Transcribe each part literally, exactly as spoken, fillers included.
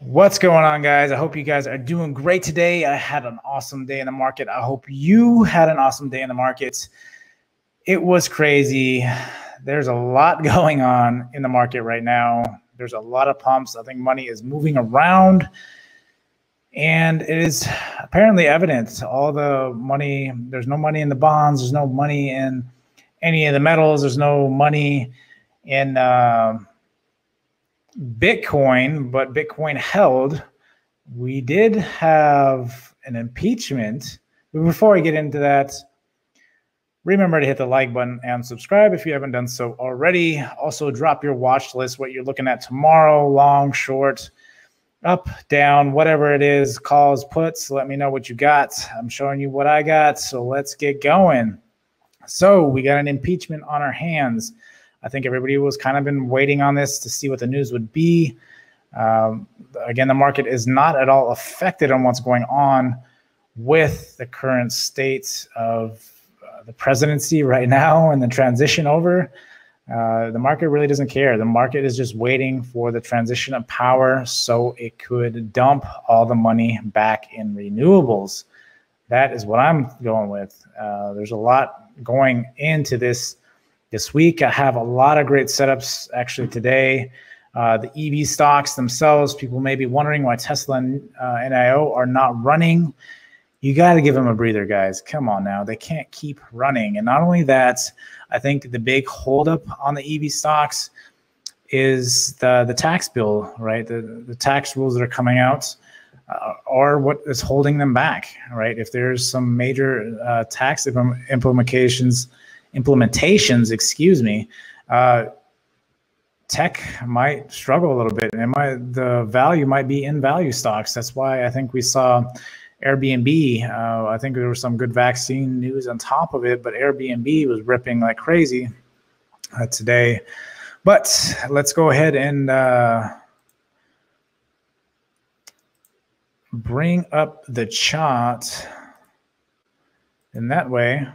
What's going on, guys? I hope you guys are doing great today. I had an awesome day in the market. I hope you had an awesome day in the market. It was crazy. There's a lot going on in the market right now. There's a lot of pumps. I think money is moving around, and it is apparently evident. All the money, there's no money in the bonds. There's no money in any of the metals. There's no money in uh, Bitcoin, but Bitcoin held. We did have an impeachment. But before I get into that, remember to hit the like button and subscribe if you haven't done so already. Also, drop your watch list, what you're looking at tomorrow, long, short, up, down, whatever it is, calls, puts. Let me know what you got. I'm showing you what I got, so let's get going. So we got an impeachment on our hands. I think everybody was kind of been waiting on this to see what the news would be. Um, again, the market is not at all affected on what's going on with the current state of uh, the presidency right now and the transition over. Uh, the market really doesn't care. The market is just waiting for the transition of power so it could dump all the money back in renewables. That is what I'm going with. Uh, there's a lot going into this. This week, I have a lot of great setups actually today. Uh, the E V stocks themselves, people may be wondering why Tesla and uh, N I O are not running. You got to give them a breather, guys. Come on now. They can't keep running. And not only that, I think the big holdup on the E V stocks is the, the tax bill, right? The, the tax rules that are coming out uh, are what is holding them back, right? If there's some major uh, tax implications, implementations, excuse me, uh, tech might struggle a little bit, and it might, the value might be in value stocks. That's why I think we saw Airbnb. Uh, I think there was some good vaccine news on top of it, but Airbnb was ripping like crazy uh, today. But let's go ahead and uh, bring up the chart in that way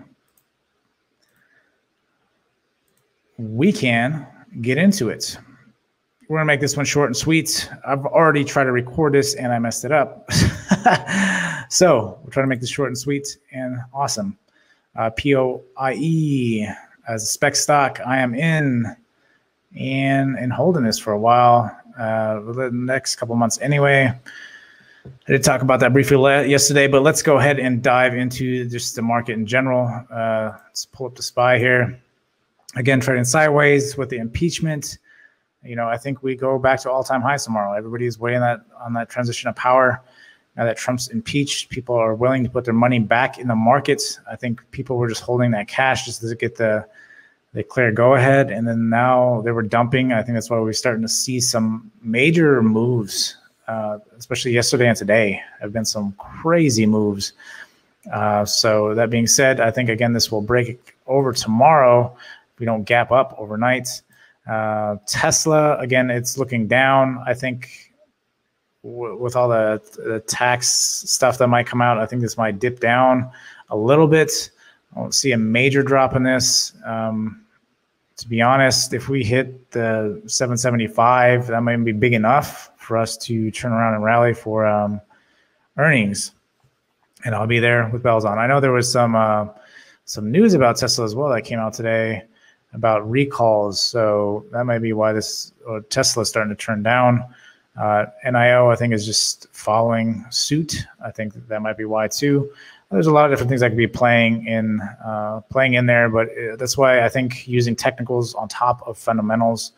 we can get into it. We're gonna make this one short and sweet. I've already tried to record this and I messed it up. So we're trying to make this short and sweet and awesome. Uh, P O I E as a spec stock, I am in and, and holding this for a while, uh, the next couple months anyway. I did talk about that briefly yesterday, but let's go ahead and dive into just the market in general. Uh, let's pull up the S P Y here. Again, trading sideways with the impeachment. You know, I think we go back to all-time highs tomorrow. Everybody's waiting that on that transition of power. Now that Trump's impeached, people are willing to put their money back in the markets. I think people were just holding that cash just to get the, the clear go-ahead, and then now they were dumping. I think that's why we're starting to see some major moves, uh, especially yesterday and today. There have been some crazy moves. Uh, so that being said, I think, again, this will break over tomorrow. We don't gap up overnight. Uh, Tesla, again, it's looking down. I think w with all the, the tax stuff that might come out, I think this might dip down a little bit. I don't see a major drop in this. Um, to be honest, if we hit the seven seventy-five, that might be big enough for us to turn around and rally for um, earnings. And I'll be there with bells on. I know there was some uh, some news about Tesla as well that came out today about recalls, so that might be why this or Tesla is starting to turn down. Uh, N I O, I think, is just following suit. I think that might be why too. There's a lot of different things that could be playing in uh, playing in there, but that's why I think using technicals on top of fundamentals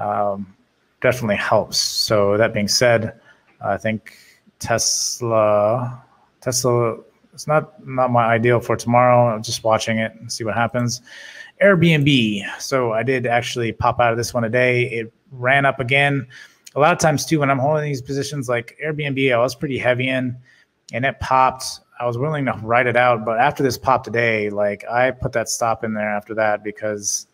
um, definitely helps. So that being said, I think Tesla, Tesla, it's not not my ideal for tomorrow. I'm just watching it and see what happens. Airbnb. So I did actually pop out of this one today. It ran up again. A lot of times too, when I'm holding these positions like Airbnb, I was pretty heavy in and it popped. I was willing to ride it out. But after this pop today, like I put that stop in there after that, because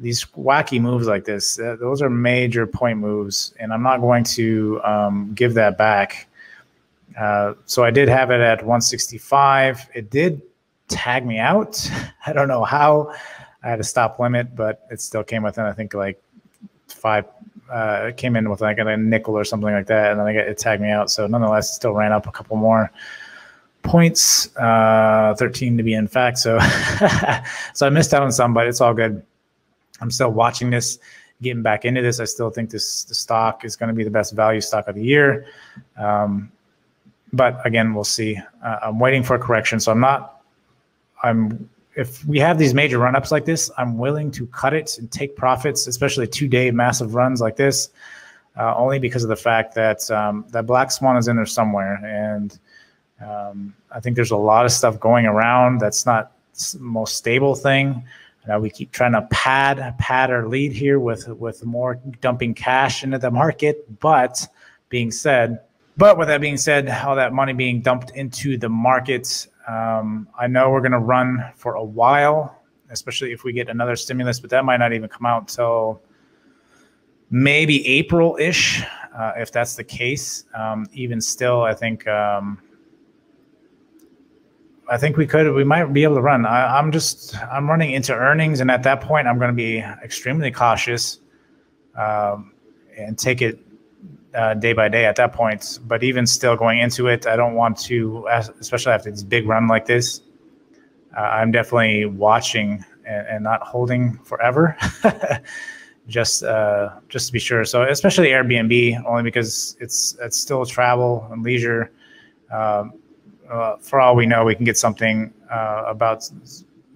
these wacky moves like this, uh, those are major point moves, and I'm not going to um, give that back. Uh, so I did have it at one sixty-five. It did tag me out. I don't know how. I had a stop limit, but it still came within, I think, like five uh, came in with like a nickel or something like that, and then I get, it tagged me out. So nonetheless, it still ran up a couple more points, uh, thirteen to be in fact. So, so I missed out on some, but it's all good. I'm still watching this, getting back into this. I still think this the stock is going to be the best value stock of the year. Um, but again, we'll see. Uh, I'm waiting for a correction. So I'm not, I'm, if we have these major run-ups like this, I'm willing to cut it and take profits, especially two-day massive runs like this, uh, only because of the fact that um, that black swan is in there somewhere. And um, I think there's a lot of stuff going around that's not the most stable thing. Now we keep trying to pad pad our lead here with with more dumping cash into the market. But being said, but with that being said, all that money being dumped into the market, um, I know we're going to run for a while, especially if we get another stimulus. But that might not even come out until maybe April-ish, uh, if that's the case. Um, even still, I think um, I think we could, we might be able to run. I, I'm just, I'm running into earnings. And at that point, I'm going to be extremely cautious um, and take it uh, day by day at that point. But even still going into it, I don't want to, especially after this big run like this, uh, I'm definitely watching and, and not holding forever, just uh, just to be sure. So especially Airbnb, only because it's, it's still travel and leisure. Um, Uh, for all we know, we can get something uh, about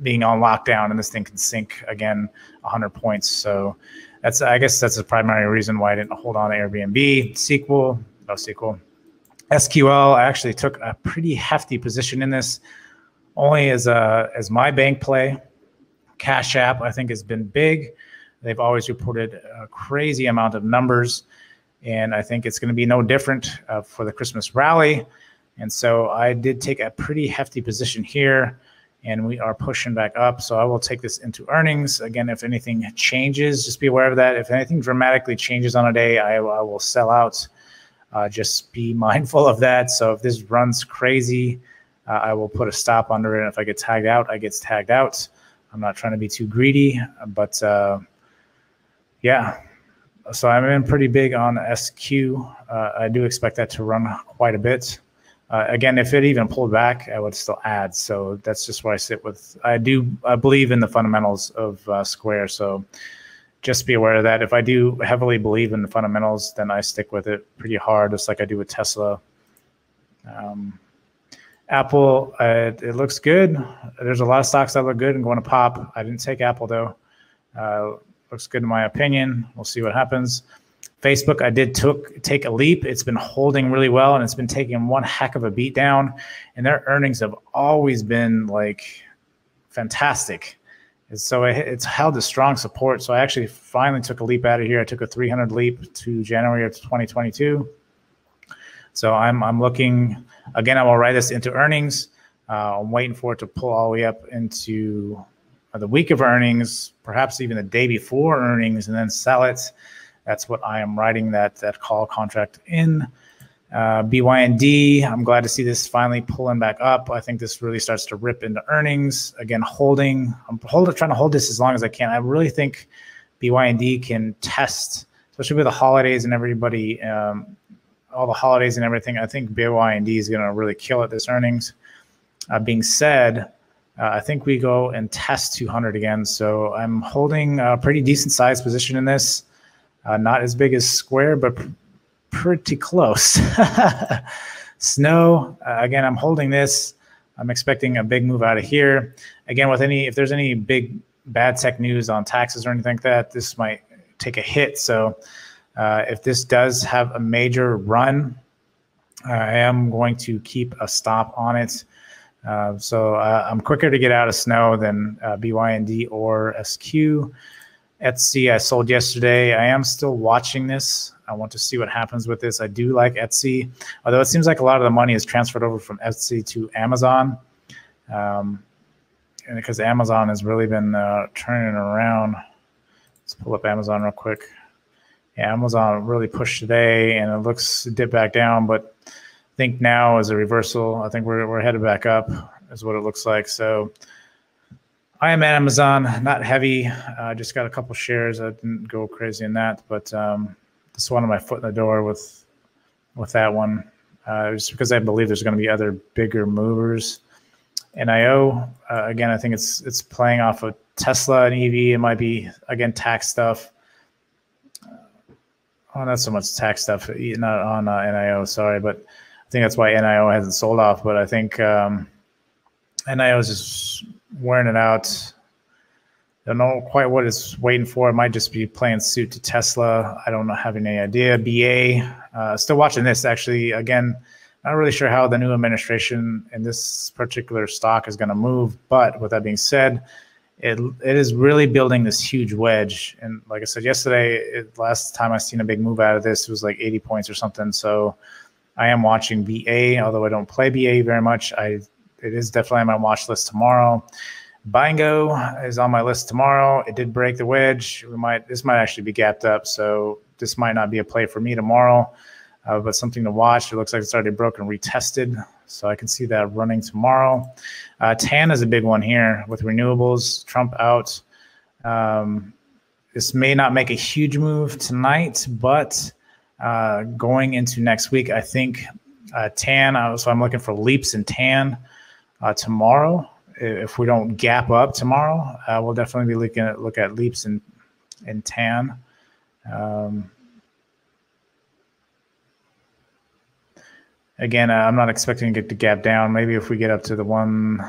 being on lockdown, and this thing can sink again one hundred points. So that's, I guess that's the primary reason why I didn't hold on to Airbnb. S Q L, no S Q L. S Q L, I actually took a pretty hefty position in this, only as a, as my bank play. Cash App, I think, has been big. They've always reported a crazy amount of numbers, and I think it's going to be no different uh, for the Christmas rally. And so I did take a pretty hefty position here, and we are pushing back up. So I will take this into earnings. Again, if anything changes, just be aware of that. If anything dramatically changes on a day, I, I will sell out. Uh, just be mindful of that. So if this runs crazy, uh, I will put a stop under it. And if I get tagged out, I get tagged out. I'm not trying to be too greedy, but uh, yeah. So I'm in pretty big on S Q. Uh, I do expect that to run quite a bit. Uh, again, if it even pulled back, I would still add. So that's just where I sit with. I do I believe in the fundamentals of uh, Square. So just be aware of that. If I do heavily believe in the fundamentals, then I stick with it pretty hard, just like I do with Tesla. Um, Apple, uh, it looks good. There's a lot of stocks that look good and going to pop. I didn't take Apple, though. Uh, looks good in my opinion. We'll see what happens. Facebook, I did took, take a leap. It's been holding really well, and it's been taking one heck of a beat down. And their earnings have always been, like, fantastic. And so it, it's held a strong support. So I actually finally took a leap out of here. I took a three hundred leap to January of twenty twenty-two. So I'm, I'm looking. Again, I will write this into earnings. Uh, I'm waiting for it to pull all the way up into the week of earnings, perhaps even the day before earnings, and then sell it. That's what I am writing that that call contract in. Uh, B Y N D, I'm glad to see this finally pulling back up. I think this really starts to rip into earnings. Again, holding. I'm hold, trying to hold this as long as I can. I really think B Y N D can test, especially with the holidays and everybody, um, all the holidays and everything. I think B Y N D is going to really kill at this earnings. Uh, being said, Uh, I think we go and test two hundred again. So I'm holding a pretty decent sized position in this. Uh, not as big as Square, but pr pretty close. Snow, uh, again, I'm holding this. I'm expecting a big move out of here. Again, with any, if there's any big bad tech news on taxes or anything like that, this might take a hit. So uh, if this does have a major run, I am going to keep a stop on it. Uh, so uh, I'm quicker to get out of Snow than uh, B Y N D or S Q. Etsy, I sold yesterday. I am still watching this. I want to see what happens with this. I do like Etsy, although it seems like a lot of the money is transferred over from Etsy to Amazon, um, and because Amazon has really been uh, turning around. Let's pull up Amazon real quick. Yeah, Amazon really pushed today, and it looks dipped back down, but I think now is a reversal. I think we're we're headed back up, is what it looks like. So I am at Amazon, not heavy. I uh, just got a couple shares. I didn't go crazy in that, but um, just wanted my foot in the door with with that one, uh, just because I believe there's going to be other bigger movers. N I O, uh, again, I think it's it's playing off of Tesla and E V. It might be, again, tax stuff. Oh, not so much tax stuff, not on uh, N I O, sorry, but I think that's why N I O hasn't sold off. But I think um, N I O is just wearing it out. Don't know quite what it's waiting for. It might just be playing suit to Tesla. I don't know, having any idea. B A, uh, still watching this actually. Again, not really sure how the new administration in this particular stock is going to move. But with that being said, it it is really building this huge wedge. And like I said yesterday, it, last time I seen a big move out of this, it was like eighty points or something. So I am watching B A, although I don't play B A very much. I. It is definitely on my watch list tomorrow. Bango is on my list tomorrow. It did break the wedge. We might this might actually be gapped up, so this might not be a play for me tomorrow, uh, but something to watch. It looks like it's already broken, retested, so I can see that running tomorrow. Uh, T A N is a big one here with renewables. Trump out. Um, this may not make a huge move tonight, but uh, going into next week, I think uh, T A N. Uh, so I'm looking for leaps in T A N. Uh, tomorrow, if we don't gap up tomorrow, uh, we'll definitely be looking at look at leaps in in T A N. Um, again, uh, I'm not expecting to get the gap down. Maybe if we get up to the one,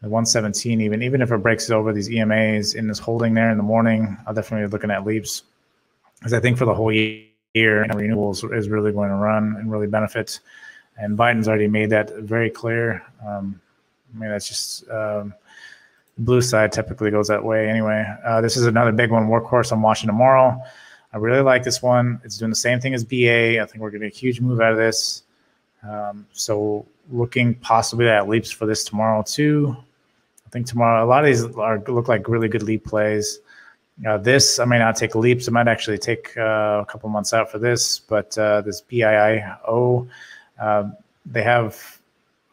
the one seventeen, even even if it breaks it over these E M As and is holding there in the morning, I'll definitely be looking at leaps, because I think for the whole year, you know, renewables is really going to run and really benefit. And Biden's already made that very clear. Um, I mean, that's just um, the blue side typically goes that way anyway. Uh, this is another big one, Workhorse, I'm watching tomorrow. I really like this one. It's doing the same thing as B A. I think we're going to get a huge move out of this. Um, so looking possibly at leaps for this tomorrow too. I think tomorrow, a lot of these are, look like really good leap plays. Uh, this, I may not take leaps. I might actually take uh, a couple months out for this, but uh, this B I I O, Uh, they have,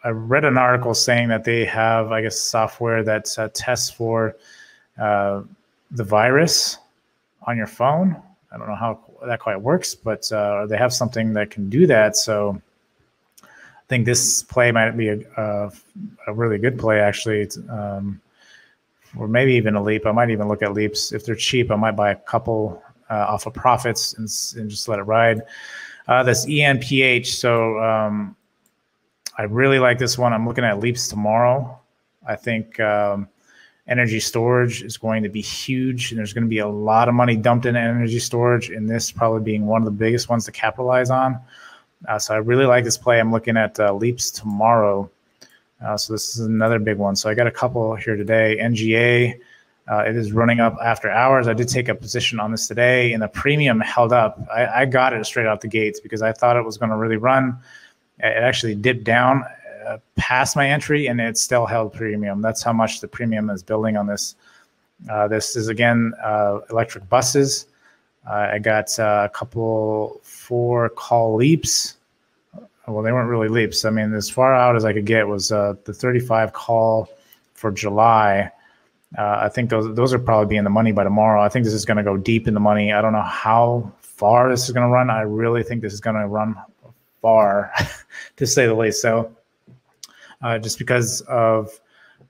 I read an article saying that they have, I guess, software that uh, tests for uh, the virus on your phone. I don't know how that quite works, but uh, they have something that can do that. So I think this play might be a, a, a really good play, actually, um, or maybe even a leap. I might even look at leaps. If they're cheap, I might buy a couple uh, off of profits and, and just let it ride. Uh, this E N P H, so um, I really like this one. I'm looking at leaps tomorrow. I think um, energy storage is going to be huge, and there's going to be a lot of money dumped into energy storage, and this probably being one of the biggest ones to capitalize on. Uh, so I really like this play. I'm looking at uh, leaps tomorrow. Uh, so this is another big one. So I got a couple here today. N G A, uh, it is running up after hours. I did take a position on this today, and the premium held up. I, I got it straight out the gates because I thought it was going to really run. It actually dipped down uh, past my entry, and it still held premium. That's how much the premium is building on this. Uh, this is, again, uh, electric buses. Uh, I got uh, a couple four call leaps. Well, they weren't really leaps. I mean, as far out as I could get was uh, the thirty-five call for July. Uh, I think those those are probably be in the money by tomorrow. I think this is going to go deep in the money. I don't know how far this is going to run. I really think this is going to run far, to say the least. So uh, just because of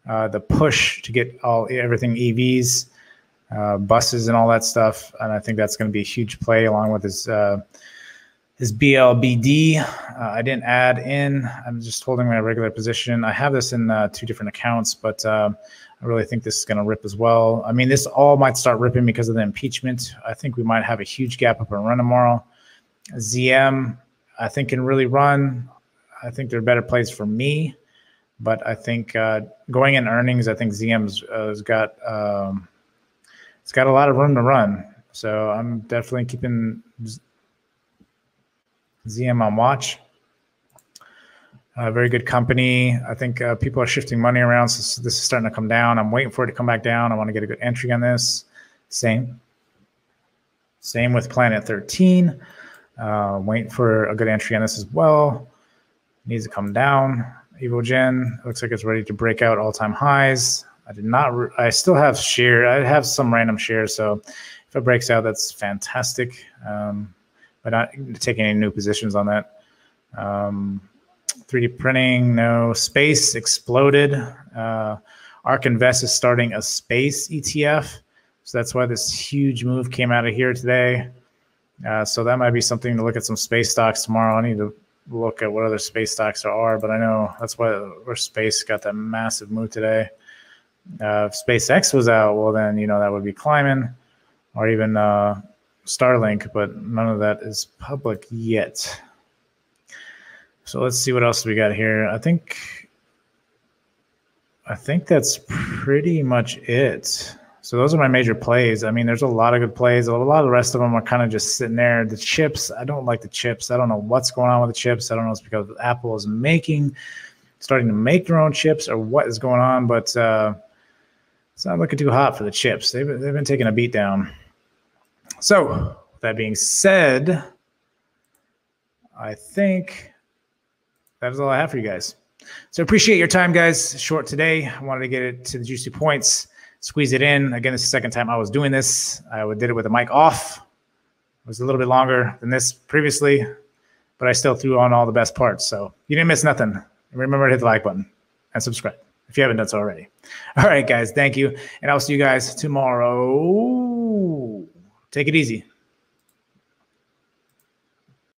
uh, the push to get all everything E Vs, uh, buses, and all that stuff, and I think that's going to be a huge play along with this uh, this B L B D. Uh, I didn't add in. I'm just holding my regular position. I have this in uh, two different accounts, but. Uh, I really think this is going to rip as well. I mean, this all might start ripping because of the impeachment. I think we might have a huge gap up and run tomorrow. Z M, I think, can really run. I think there are better plays for me. But I think uh, going in earnings, I think Z M's uh, has got um, it's got a lot of room to run. So I'm definitely keeping Z M on watch. A uh, very good company. I think uh, people are shifting money around, so this is starting to come down. I'm waiting for it to come back down. I want to get a good entry on this. Same. Same with Planet thirteen. Uh, waiting for a good entry on this as well. Needs to come down. Evogen looks like it's ready to break out all-time highs. I did not. I still have share. I have some random shares. So if it breaks out, that's fantastic. Um, but not taking any new positions on that. Um, three D printing, no. Space exploded. Uh, ARK Invest is starting a space E T F. So that's why this huge move came out of here today. Uh, so that might be something to look at, some space stocks tomorrow. I need to look at what other space stocks there are, but I know that's why where space got that massive move today. Uh, if SpaceX was out, well then, you know, that would be climbing, or even uh, Starlink, but none of that is public yet. So let's see what else we got here. I think, I think that's pretty much it. So those are my major plays. I mean, there's a lot of good plays. A lot of the rest of them are kind of just sitting there. The chips, I don't like the chips. I don't know what's going on with the chips. I don't know if it's because Apple is making, starting to make their own chips or what is going on, but uh, it's not looking too hot for the chips. They've, they've been taking a beat down. So with that being said, I think that is all I have for you guys. So appreciate your time, guys. Short today. I wanted to get it to the juicy points. Squeeze it in. Again, this is the second time I was doing this. I did it with the mic off. It was a little bit longer than this previously, but I still threw on all the best parts. So you didn't miss nothing. Remember to hit the like button and subscribe if you haven't done so already. All right, guys. Thank you. And I'll see you guys tomorrow. Take it easy.